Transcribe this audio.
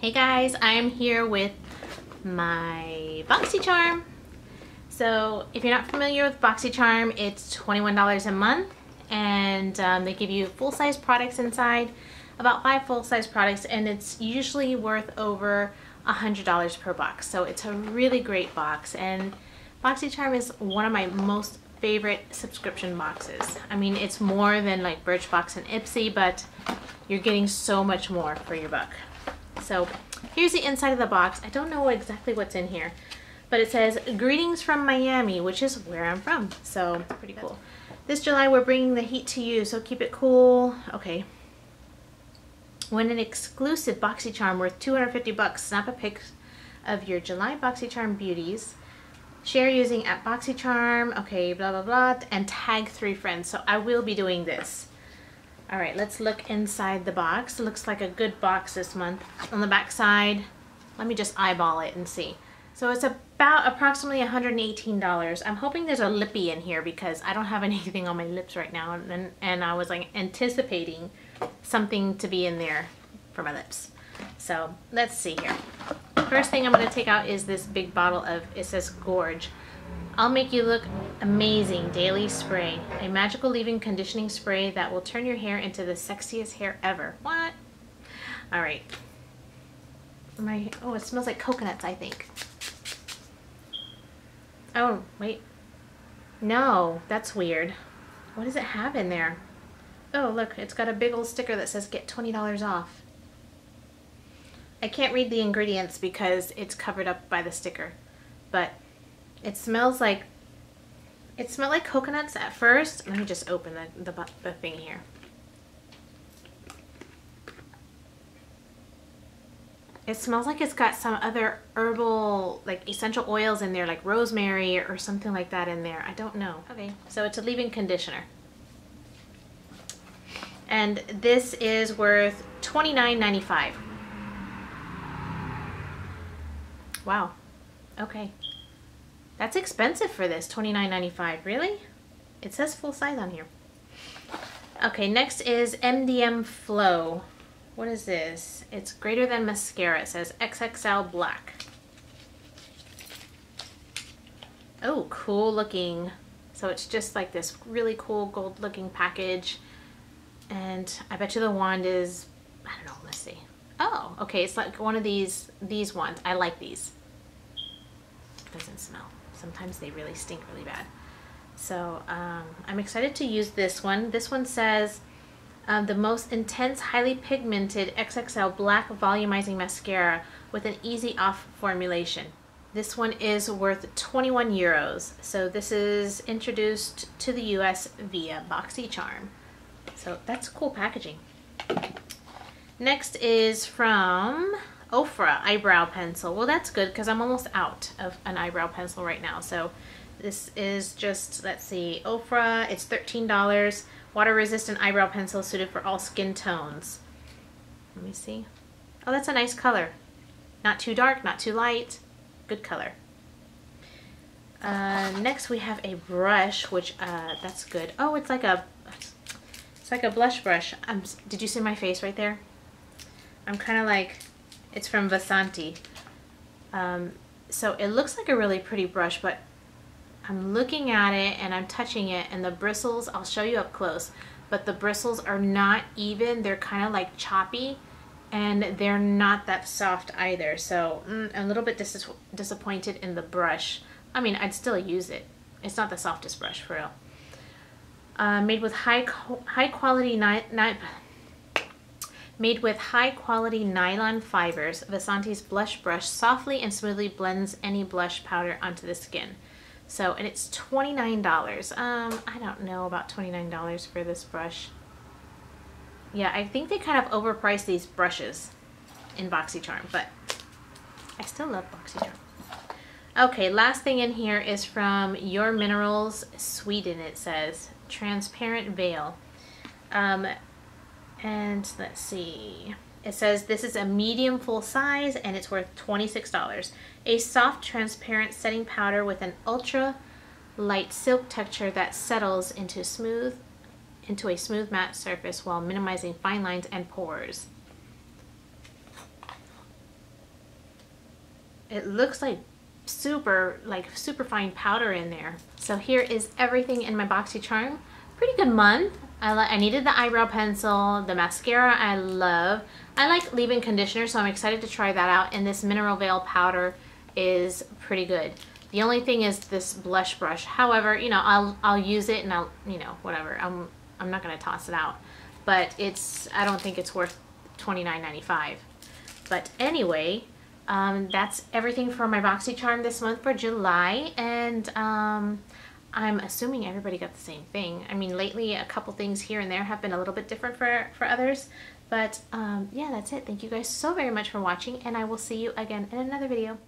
Hey guys, I am here with my BoxyCharm. So if you're not familiar with BoxyCharm, it's $21 a month, and they give you full-size products inside, about 5 full-size products, and it's usually worth over $100 per box. So it's a really great box, and BoxyCharm is one of my most favorite subscription boxes. I mean, it's more than like Birchbox and Ipsy, but you're getting so much more for your buck. So here's the inside of the box. I don't know exactly what's in here, but it says greetings from Miami, which is where I'm from. So pretty cool. This July we're bringing the heat to you, so keep it cool. Okay. Win an exclusive BoxyCharm worth 250 bucks. Snap a pic of your July BoxyCharm beauties. Share using @BoxyCharm. Okay, blah, blah, blah. And tag 3 friends. So I will be doing this. All right, let's look inside the box. It looks like a good box this month. On the back side, let me just eyeball it and see. So it's about approximately $118. I'm hoping there's a lippy in here because I don't have anything on my lips right now, and I was like anticipating something to be in there for my lips. So let's see here. First thing I'm gonna take out is this big bottle of, it says Gorge. I'll make you look amazing daily spray, a magical leave-in conditioning spray that will turn your hair into the sexiest hair ever. What? All right. Oh, it smells like coconuts, I think. Oh, wait. No, that's weird. What does it have in there? Oh, look, it's got a big old sticker that says get $20 off. I can't read the ingredients because it's covered up by the sticker, but it smells like, it smelled like coconuts at first. Let me just open the thing here. It smells like it's got some other herbal, like essential oils in there, like rosemary or something like that in there. I don't know. Okay, so it's a leave-in conditioner. And this is worth $29.95. Wow, okay. That's expensive for this, $29.95, really? It says full size on here. Okay, next is MDM Flow. What is this? It's greater than mascara. It says XXL Black. Oh, cool looking. So it's just like this really cool gold looking package. And I bet you the wand is, I don't know, let's see. Oh, okay, it's like one of these wands. I like these. It doesn't smell. Sometimes they really stink really bad. So I'm excited to use this one. This one says the most intense, highly pigmented XXL Black volumizing mascara with an easy off formulation. This one is worth 21 euros. So this is introduced to the US via BoxyCharm. So that's cool packaging. Next is from Ofra eyebrow pencil. Well, that's good because I'm almost out of an eyebrow pencil right now. So this is just, let's see, Ofra. It's $13. Water resistant eyebrow pencil suited for all skin tones. Let me see. Oh, that's a nice color. Not too dark, not too light. Good color. Next we have a brush, which that's good. Oh, it's like a blush brush. Did you see my face right there? I'm kind of like. It's from Vasanti. So it looks like a really pretty brush, but I'm looking at it and I'm touching it, and the bristles, I'll show you up close, but the bristles are not even. They're kind of like choppy, and they're not that soft either. So I'm a little bit disappointed in the brush. I mean, I'd still use it. It's not the softest brush, for real. Made with high quality nylon fibers, Vasanti's blush brush softly and smoothly blends any blush powder onto the skin. So, and it's $29. I don't know about $29 for this brush. Yeah, I think they kind of overpriced these brushes in BoxyCharm, but I still love BoxyCharm. Okay, last thing in here is from Your Minerals Sweden. It says transparent veil. And let's see, it says this is a medium full size and it's worth $26. A soft transparent setting powder with an ultra light silk texture that settles into a smooth matte surface while minimizing fine lines and pores. It looks like super fine powder in there. So here is everything in my BoxyCharm. Pretty good month. I needed the eyebrow pencil, the mascara I love. I like leave-in conditioner, so I'm excited to try that out. And this mineral veil powder is pretty good. The only thing is this blush brush. However, you know, I'll use it and I'll, you know, whatever. I'm not gonna toss it out. But it's, I don't think it's worth $29.95. But anyway, that's everything for my BoxyCharm this month for July, and I'm assuming everybody got the same thing. I mean, lately a couple things here and there have been a little bit different for others, but yeah, that's it. Thank you guys so very much for watching, and I will see you again in another video.